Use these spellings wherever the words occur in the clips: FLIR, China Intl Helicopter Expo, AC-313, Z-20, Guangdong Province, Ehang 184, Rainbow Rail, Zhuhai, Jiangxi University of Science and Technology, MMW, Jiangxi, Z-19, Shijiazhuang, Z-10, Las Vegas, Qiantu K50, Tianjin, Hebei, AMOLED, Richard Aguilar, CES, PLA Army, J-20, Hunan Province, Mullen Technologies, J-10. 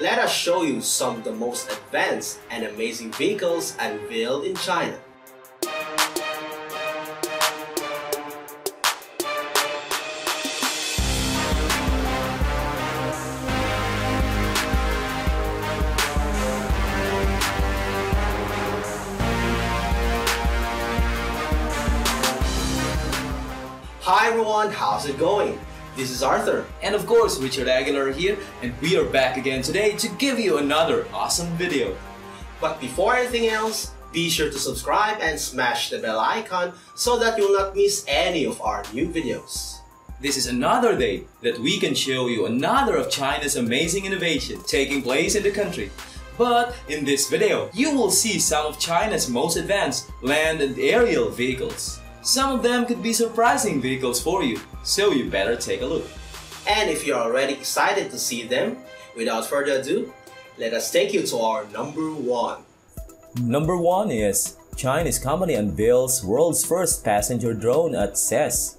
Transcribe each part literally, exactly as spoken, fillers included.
let us show you some of the most advanced and amazing vehicles unveiled in China. Hi everyone, how's it going? This is Arthur and of course Richard Aguilar here, and we are back again today to give you another awesome video. But before anything else, be sure to subscribe and smash the bell icon so that you'll not miss any of our new videos. This is another day that we can show you another of China's amazing innovation taking place in the country. But in this video, you will see some of China's most advanced land and aerial vehicles. Some of them could be surprising vehicles for you, so you better take a look. And if you're already excited to see them, without further ado, let us take you to our number one. Number one is Chinese company unveils world's first passenger drone at C E S.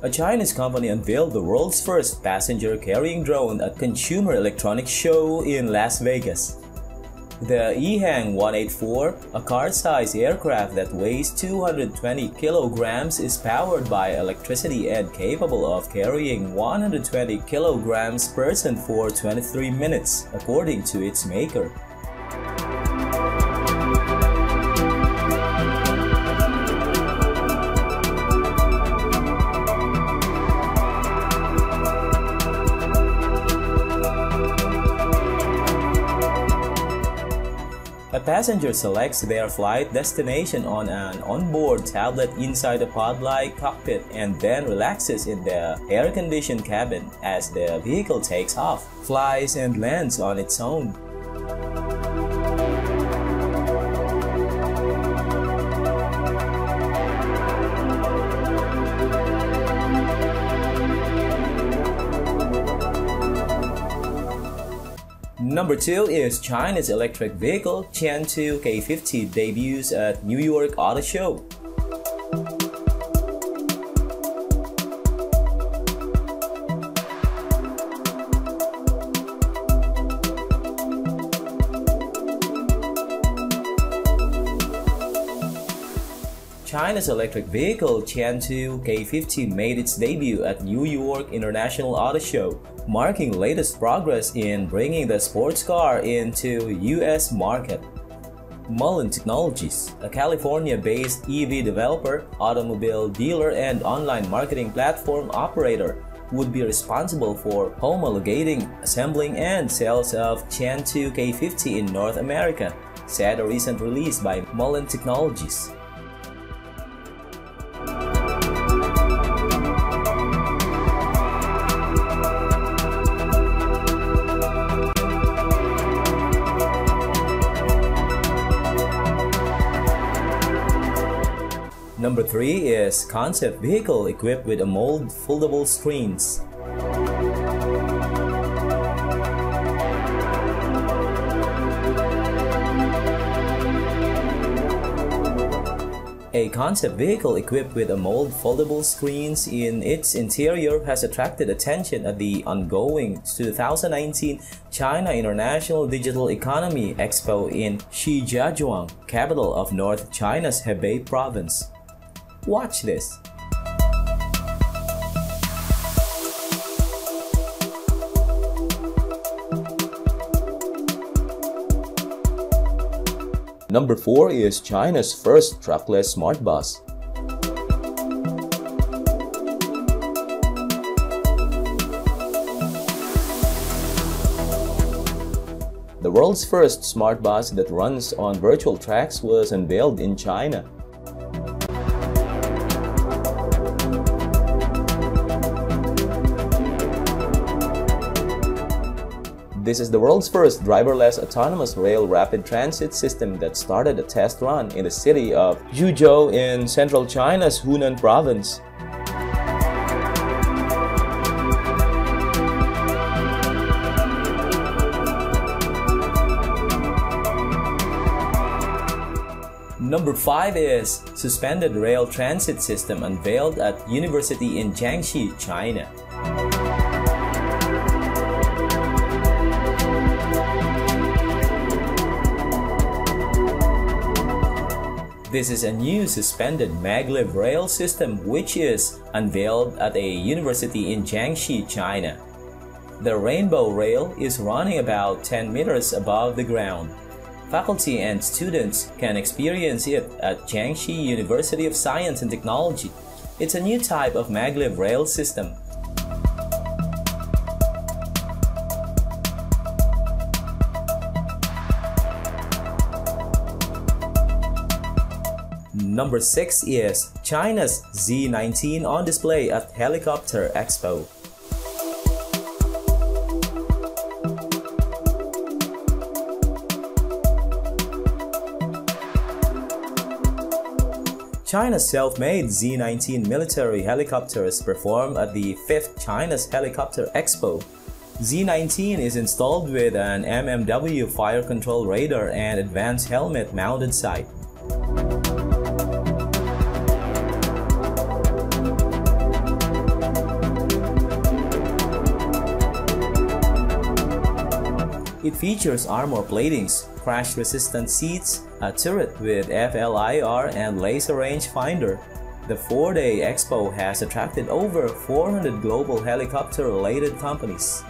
A Chinese company unveiled the world's first passenger-carrying drone at Consumer Electronics Show in Las Vegas. The Ehang one eighty-four, a car-sized aircraft that weighs two hundred twenty kilograms, is powered by electricity and capable of carrying one hundred twenty kilograms per person for twenty-three minutes, according to its maker. A passenger selects their flight destination on an onboard tablet inside a pod-like cockpit and then relaxes in the air-conditioned cabin as the vehicle takes off, flies, and lands on its own. Number two is China's electric vehicle Qiantu K fifty debuts at New York Auto Show. China's electric vehicle Qiantu K fifty made its debut at New York International Auto Show, marking latest progress in bringing the sports car into U S market. Mullen Technologies, a California-based E V developer, automobile dealer, and online marketing platform operator, would be responsible for homologating, assembling, and sales of Qiantu K fifty in North America, said a recent release by Mullen Technologies. Number three is concept vehicle equipped with AMOLED foldable screens. A concept vehicle equipped with AMOLED foldable screens in its interior has attracted attention at the ongoing two thousand nineteen China International Digital Economy Expo in Shijiazhuang, capital of North China's Hebei Province. Watch this. Number four is China's first trackless smart bus. The world's first smart bus that runs on virtual tracks was unveiled in China. This is the world's first driverless autonomous rail rapid transit system that started a test run in the city of Zhuhai in central China's Hunan Province. Number five is Suspended Rail Transit System unveiled at University in Jiangxi, China. This is a new suspended maglev rail system which is unveiled at a university in Jiangxi, China. The Rainbow Rail is running about ten meters above the ground. Faculty and students can experience it at Jiangxi University of Science and Technology. It's a new type of maglev rail system. Number six is China's Z nineteen on display at Helicopter Expo. China's self-made Z nineteen military helicopters perform at the fifth China's Helicopter Expo. Z nineteen is installed with an M M W fire control radar and advanced helmet mounted sight. It features armor platings, crash-resistant seats, a turret with F L I R and laser range finder. The four-day expo has attracted over four hundred global helicopter-related companies.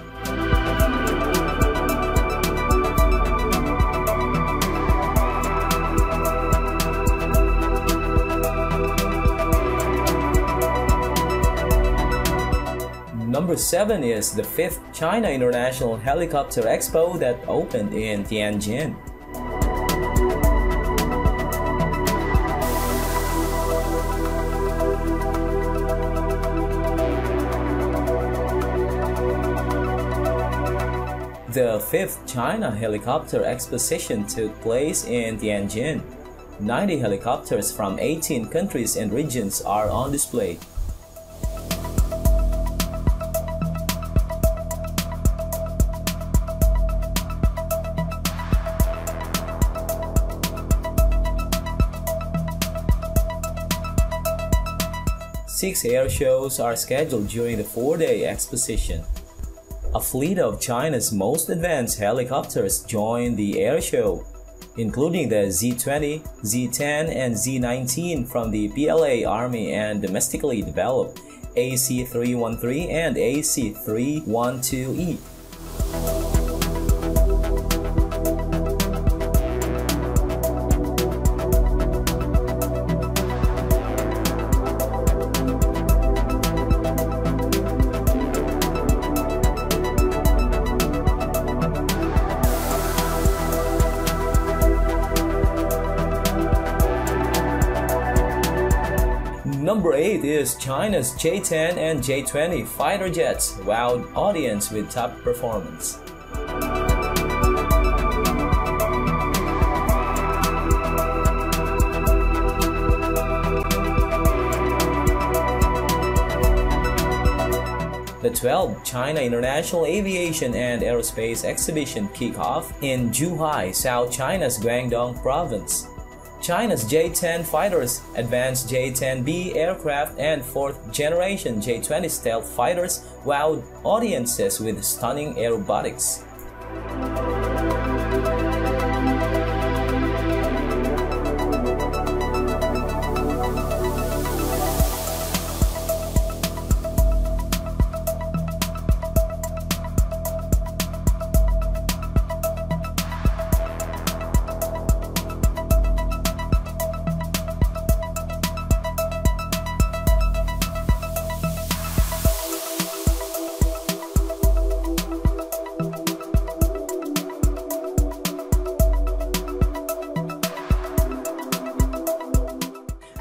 Number seven is the fifth China International Helicopter Expo that opened in Tianjin. The fifth China Helicopter Exposition took place in Tianjin. ninety helicopters from eighteen countries and regions are on display. Six air shows are scheduled during the four-day exposition. A fleet of China's most advanced helicopters joined the air show, including the Z twenty, Z ten, and Z nineteen from the P L A Army and domestically developed A C three one three and A C three twelve E. Number eight is China's J ten and J twenty fighter jets wowed audience with top performance. The twelfth China International Aviation and Aerospace Exhibition kick-off in Zhuhai, South China's Guangdong Province. China's J ten fighters, advanced J ten B aircraft and fourth generation J twenty stealth fighters wowed audiences with stunning aerobatics.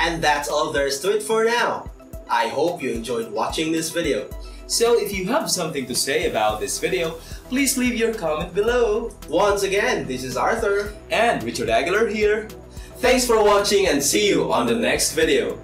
And that's all there is to it for now. I hope you enjoyed watching this video. So if you have something to say about this video, please leave your comment below. Once again, this is Arthur and Richard Aguilar here. Thanks for watching and see you on the next video.